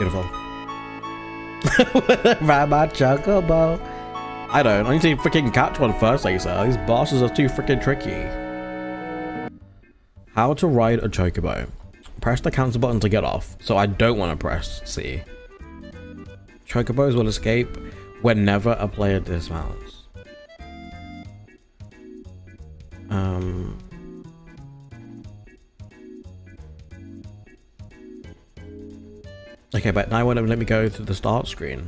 Beautiful. Rabbi Chocobo. I don't. I need to freaking catch one first, Lisa. These bosses are too freaking tricky. How to ride a Chocobo. Press the cancel button to get off. So I don't want to press C. Chocobos will escape whenever a player dismounts. Okay, but now it won't let me go to the start screen.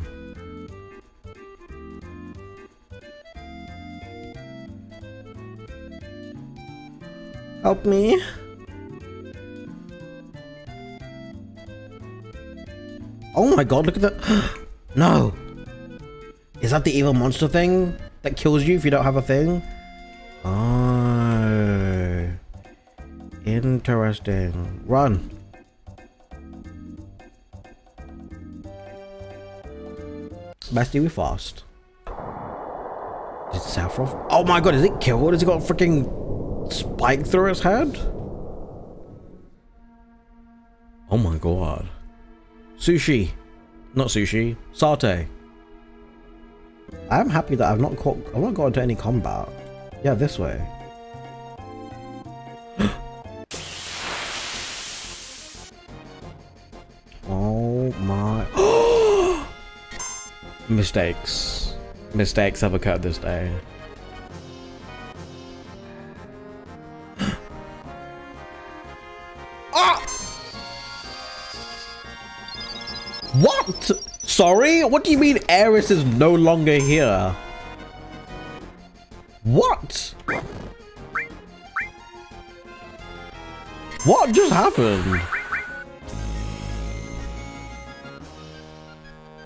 Help me. Oh my god, look at that. No. Is that the evil monster thing that kills you if you don't have a thing? Oh. Interesting. Run. Bestie, we fast. Is it Sephiroth? Oh my god, is it killed? Has it got a freaking spike through its head? Oh my god. Sushi. Not sushi. Satay. I am happy that I've not got into any combat. Yeah, this way. Oh my. Mistakes. Mistakes have occurred this day. What? Sorry? What do you mean Aeris is no longer here? What? What just happened?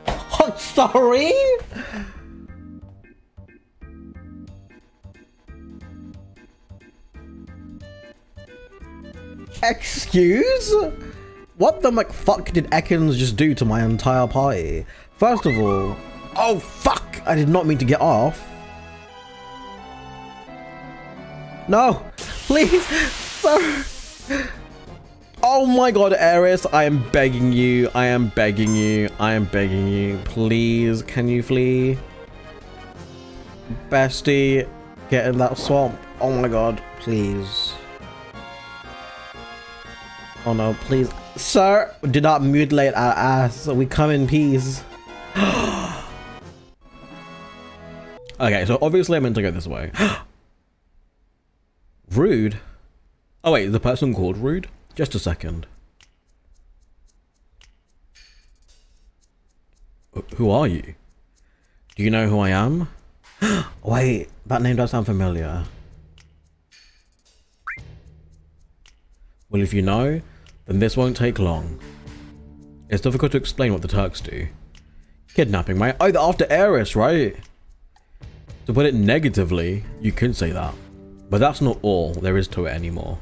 What? Sorry? Excuse? What the McFuck did Ekans just do to my entire party? First of all... Oh, fuck! I did not mean to get off. No! Please! Sir! Oh my god, Aeris, I am begging you. I am begging you. I am begging you. Please, can you flee? Bestie, get in that swamp. Oh my god, please. Oh no, please. Sir, do not mutilate our ass. We come in peace. Okay, so obviously I meant to go this way. Rude? Oh wait, is the person called Rude? Just a second. Who are you? Do you know who I am? Wait, that name does sound familiar. Well, if you know, then this won't take long. It's difficult to explain what the Turks do. Kidnapping, mate. Oh, they're after Aeris, right? To put it negatively, you could say that. But that's not all there is to it anymore.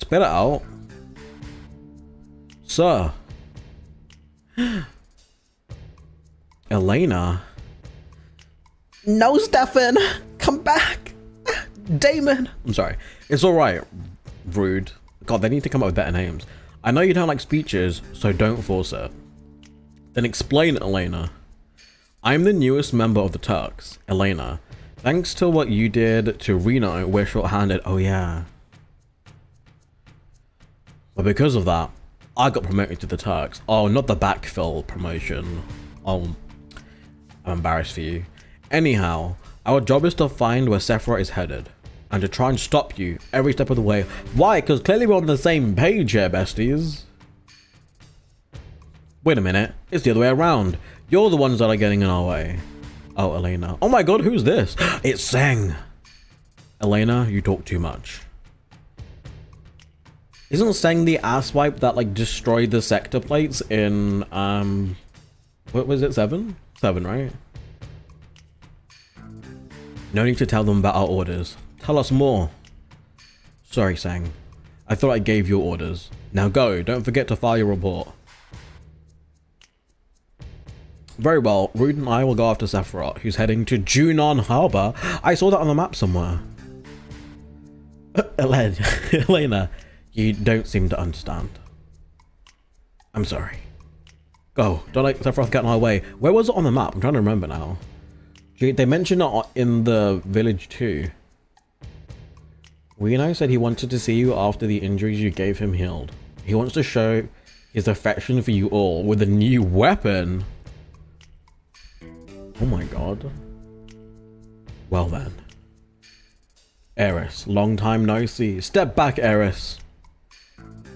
Spit it out. Sir. Elena. No, Stefan. Come back. Damon. I'm sorry. It's alright, Rude. God, they need to come up with better names. I know you don't like speeches, so don't force it. Then explain it, Elena. I'm the newest member of the Turks, Elena. Thanks to what you did to Reno, we're short-handed. Oh yeah. But because of that, I got promoted to the Turks. Oh, not the backfill promotion. Oh, I'm embarrassed for you. Anyhow, our job is to find where Sephiroth is headed. And to try and stop you every step of the way. Why? Because clearly we're on the same page here, besties. Wait a minute. It's the other way around. You're the ones that are getting in our way. Oh, Elena. Oh my god, who's this? It's Sang. Elena, you talk too much. Isn't Sang the asswipe that, like, destroyed the sector plates in, what was it, 7? 7, right? No need to tell them about our orders. Tell us more. Sorry, Sang. I thought I gave you orders. Now go. Don't forget to file your report. Very well. Rude and I will go after Sephiroth, who's heading to Junon Harbor. I saw that on the map somewhere. Elena, You don't seem to understand. I'm sorry. Go. Don't let Sephiroth get in our way. Where was it on the map? I'm trying to remember now. They mentioned it in the village too. Reno said he wanted to see you after the injuries you gave him healed. He wants to show his affection for you all with a new weapon. Oh my god. Well then. Eris, long time no see. Step back, Eris.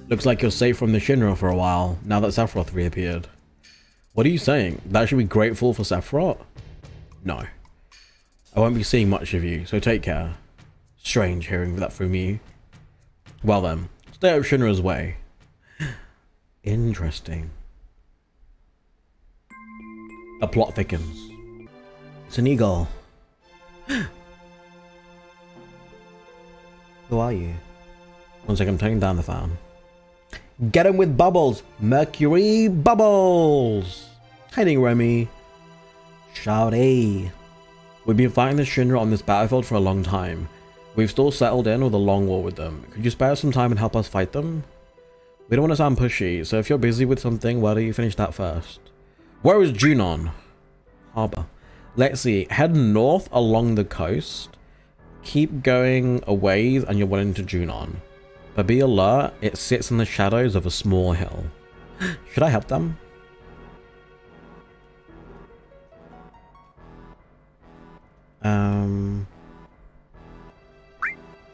Looks like you're safe from the Shinra for a while, now that Sephiroth reappeared. What are you saying? That I should be grateful for Sephiroth? No. I won't be seeing much of you, so take care. Strange hearing that from you. Well then, stay out of Shinra's way. Interesting. The plot thickens. It's an eagle. Who are you? One second, I'm turning down the fan. Get him with bubbles! Mercury bubbles! Hiding Remy. Shouty. We've been fighting the Shinra on this battlefield for a long time. We've still settled in with a long war with them. Could you spare some time and help us fight them? We don't want to sound pushy, so if you're busy with something, why don't you finish that first? Where is Junon? Harbor. Let's see. Head north along the coast. Keep going a ways and you're well into Junon. But be alert, it sits in the shadows of a small hill. Should I help them?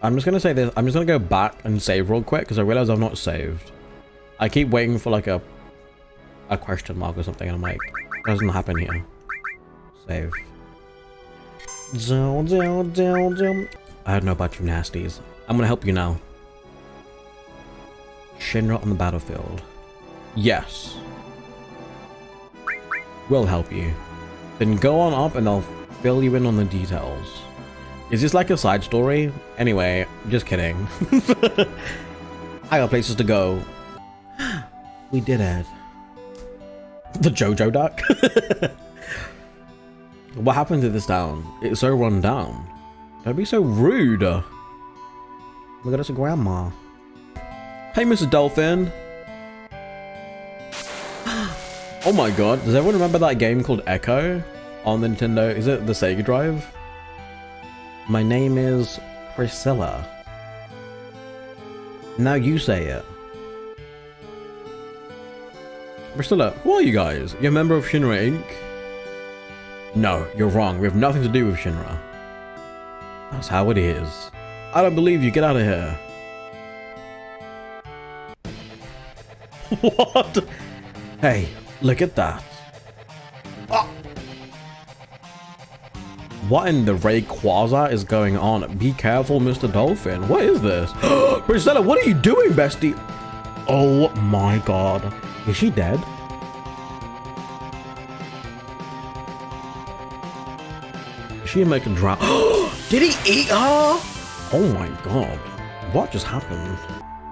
I'm just going to say this. I'm just going to go back and save real quick because I realize I've not saved. I keep waiting for like a question mark or something and I'm like, doesn't happen here. Save. I don't know about you nasties. I'm going to help you now. Shinra on the battlefield. Yes. We'll help you. Then go on up and I'll fill you in on the details. Is this like a side story? Anyway, just kidding. I got places to go. We did it. The JoJo duck? What happened to this town? It's so run down. Don't be so rude. Oh my god, it's a grandma. Hey, Mrs. Dolphin. Oh my god, does everyone remember that game called Echo on Nintendo? Is it the Sega Drive? My name is Priscilla. Now you say it. Priscilla, who are you guys? You're a member of Shinra Inc? No, you're wrong. We have nothing to do with Shinra. That's how it is. I don't believe you. Get out of here. What? Hey, look at that. Oh. What in the Rayquaza is going on? Be careful, Mr. Dolphin. What is this? Priscilla, what are you doing, bestie? Oh my god. Is she dead? Is she making drown? Did he eat her? Oh my god. What just happened?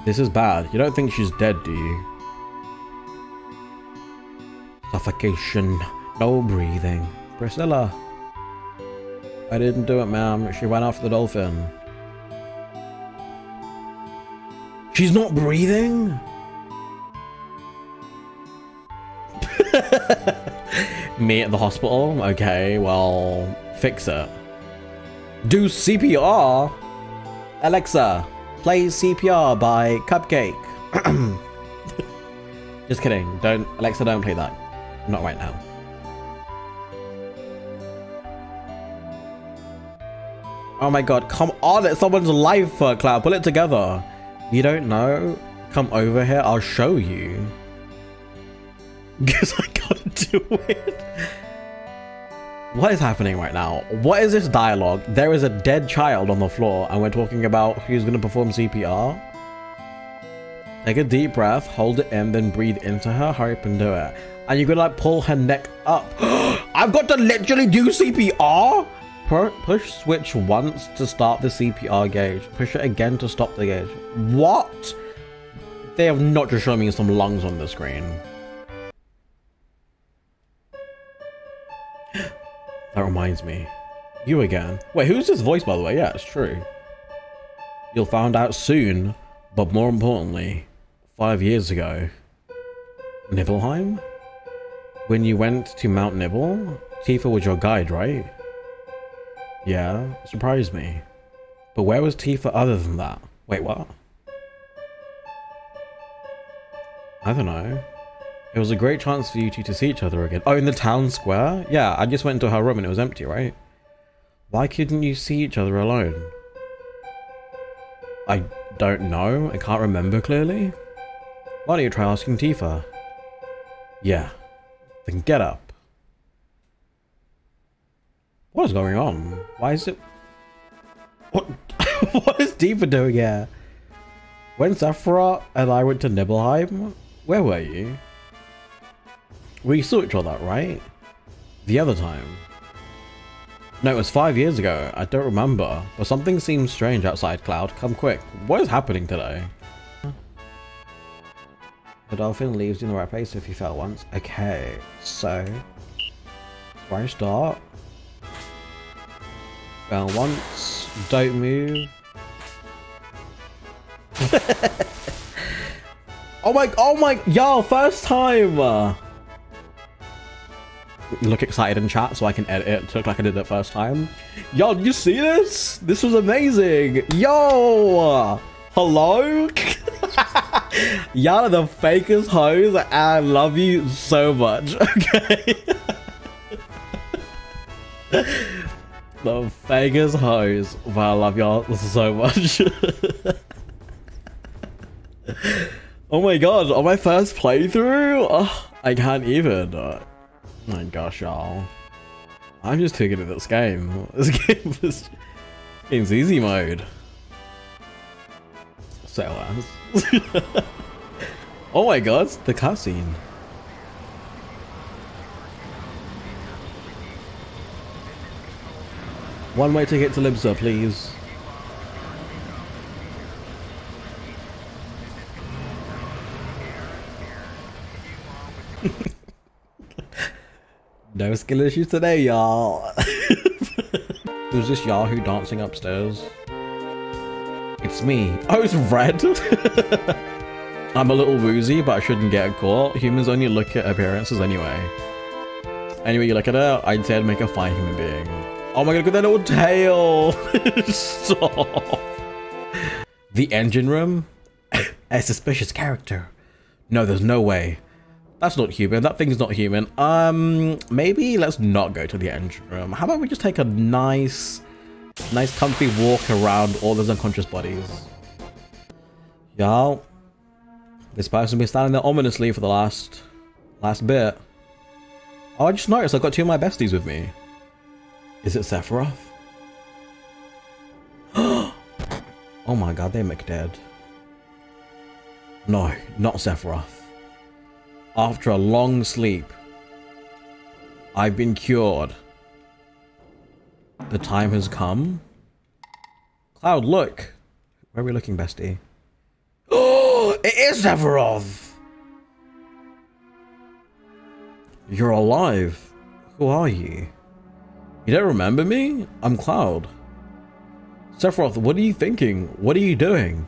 This is bad. You don't think she's dead, do you? Suffocation. No breathing. Priscilla. I didn't do it, ma'am. She went after the dolphin. She's not breathing? Me at the hospital? Okay, well, fix it. Do CPR? Alexa, play CPR by Cupcake. Just kidding. Don't, Alexa, don't play that. Not right now. Oh my god, come on, it's someone's life, Cloud. Pull it together. You don't know? Come over here, I'll show you. Guess I can't do it. What is happening right now? What is this dialogue? There is a dead child on the floor and we're talking about who's going to perform CPR? Take a deep breath, hold it in, then breathe into her. Hurry up and do it. And you're gonna like pull her neck up. I've got to literally do CPR? Push switch once to start the CPR gauge. Push it again to stop the gauge. What? They have not just shown me some lungs on the screen. That reminds me. You again. Wait, who's this voice, by the way? Yeah, it's true. You'll find out soon. But more importantly, 5 years ago, Nibelheim? When you went to Mount Nibel, Tifa was your guide, right? Yeah, surprised me. But where was Tifa other than that? Wait, what? I don't know. It was a great chance for you two to see each other again. Oh, in the town square? Yeah, I just went into her room and it was empty, right? Why couldn't you see each other alone? I don't know. I can't remember clearly. Why don't you try asking Tifa? Yeah. Then get up. What is going on? Why is it... What? What is Tifa doing here? When Sephiroth and I went to Nibelheim, where were you? We saw each other, right? The other time. No, it was 5 years ago. I don't remember. But something seems strange outside, Cloud. Come quick. What is happening today? The dolphin leaves you in the right place if you fell once. Okay, so... where I start? Fell once. Don't move. Oh my, y'all, first time! Look excited in chat so I can edit it to look like I did it first time. Y'all, did you see this? This was amazing! Yo! Hello? Y'all are the fakest hoes. I love you so much, okay? The fakest hoes, but I love y'all so much. Oh my god, on my first playthrough? Oh, I can't even. Oh my gosh, y'all. I'm just too good at this game. This game's easy mode. So ass. Oh my god, the cutscene. One-way ticket to Libza, please. No skill issues today, y'all. Who's this Yahoo dancing upstairs? It's me. Oh, it's Red. I'm a little woozy, but I shouldn't get caught. Humans only look at appearances anyway. Anyway, you look at her, I'd say I'd make a fine human being. Oh my god, look at that little tail. Stop. The engine room? A suspicious character. No, there's no way. That's not human. That thing's not human. Maybe let's not go to the engine room. How about we just take a nice comfy walk around all those unconscious bodies? Y'all, this person been standing there ominously for the last bit. Oh, I just noticed I've got two of my besties with me. Is it Sephiroth? Oh my god, they're McDead. No, not Sephiroth. After a long sleep, I've been cured. The time has come. Cloud, look. Where are we looking, bestie? Oh, it is Sephiroth. You're alive. Who are you? You don't remember me? I'm Cloud. Sephiroth, what are you thinking? What are you doing?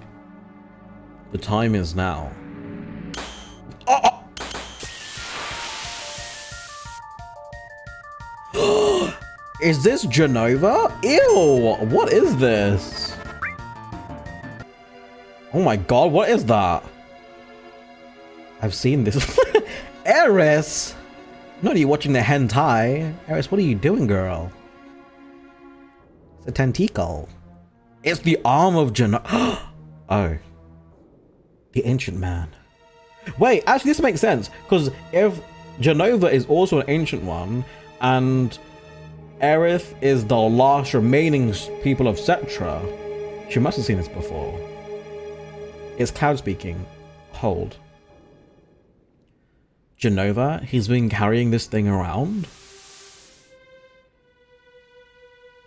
The time is now. Oh! Is this Genova? Ew! What is this? Oh my god, what is that? I've seen this. Eris! Not you watching the hentai. Eris, what are you doing, girl? It's a tentacle. It's the arm of Genova. Oh. The ancient man. Wait, actually this makes sense. Because if Genova is also an ancient one, and... Aerith is the last remaining people of Setra. She must have seen this before. It's Cloud speaking. Hold. Genova, he's been carrying this thing around?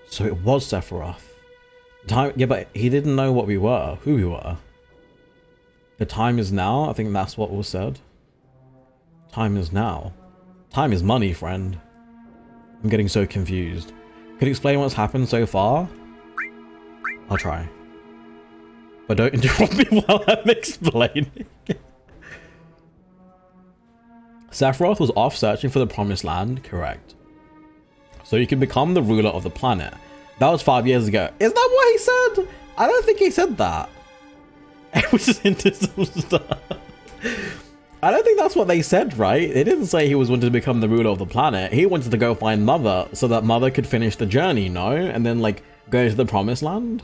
So it was Sephiroth. Yeah, but he didn't know what we were, who we were. The time is now. I think that's what was said. Time is now. Time is money, friend. I'm getting so confused. Could you explain what's happened so far? I'll try. But don't interrupt me while I'm explaining. Sephiroth was off searching for the Promised Land, correct? So you can become the ruler of the planet. That was 5 years ago. Is that what he said? I don't think he said that. It was just into some stuff. I don't think that's what they said, right? They didn't say he was wanted to become the ruler of the planet. He wanted to go find Mother so that Mother could finish the journey, no? And then like go to the Promised Land.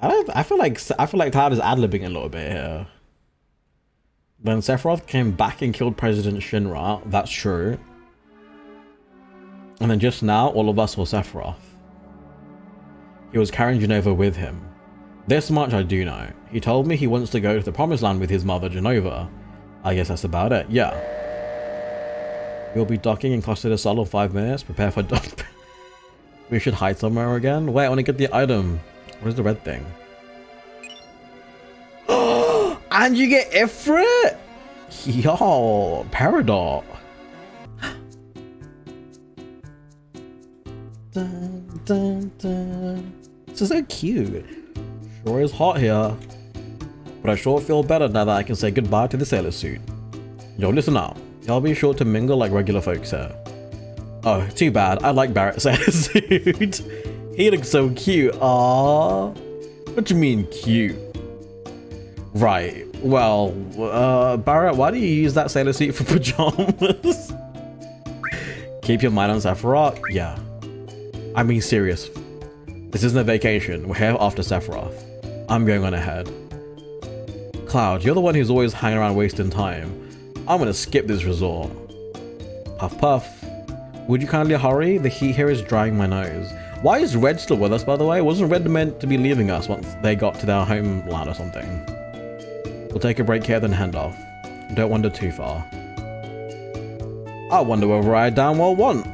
I feel like Tad is ad-libbing a little bit here. When Sephiroth came back and killed President Shinra, that's true. And then just now, all of us saw Sephiroth. He was carrying Genova with him. This much I do know. He told me he wants to go to the Promised Land with his mother, Genova. I guess that's about it. Yeah. We'll be docking in Costa del Sol in 5 minutes. Prepare for dump. We should hide somewhere again. Wait, I want to get the item. Where's the red thing? Oh, and you get Ifrit? Yo, Peridot. Dun, dun, dun. This is so cute. Sure is hot here, but I sure feel better now that I can say goodbye to the sailor suit. Yo, listen up. Y'all be sure to mingle like regular folks here. Oh, too bad. I like Barrett's sailor suit. He looks so cute. Aww. What do you mean cute? Right. Well, Barrett, why do you use that sailor suit for pajamas? Keep your mind on Sephiroth. Yeah. I mean, serious. This isn't a vacation. We're here after Sephiroth. I'm going on ahead. Cloud, you're the one who's always hanging around wasting time. I'm gonna skip this resort. Puff puff. Would you kindly hurry? The heat here is drying my nose. Why is Red still with us, by the way? Wasn't Red meant to be leaving us once they got to their homeland or something? We'll take a break here, then hand off. Don't wander too far. I wonder whether I damn well want.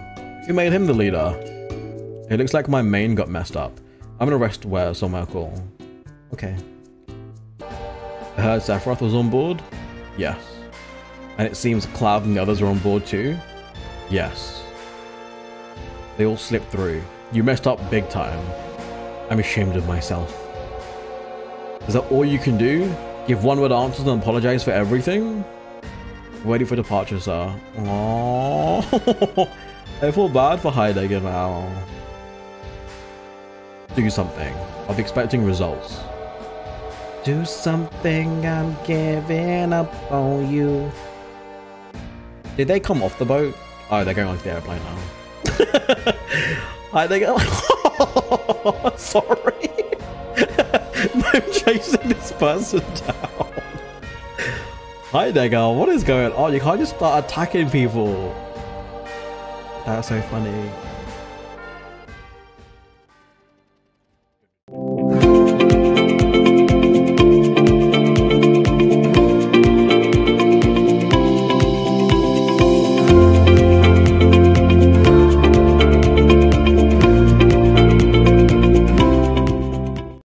Who made him the leader? It looks like my mane got messed up. I'm gonna rest where somewhere cool. Okay. I heard Sephiroth was on board? Yes. And it seems Cloud and the others are on board too? Yes. They all slipped through. You messed up big time. I'm ashamed of myself. Is that all you can do? Give one word answers and apologize for everything? Ready for departure, sir. Aww. I feel bad for Heidegger now. Do something. I'm expecting results. Do something, I'm giving up on you. Did they come off the boat? Oh, they're going onto the airplane now. Hi, they go. Oh, sorry. I'm chasing this person down. Hi, they go. What is going on? You can't just start attacking people. That's so funny.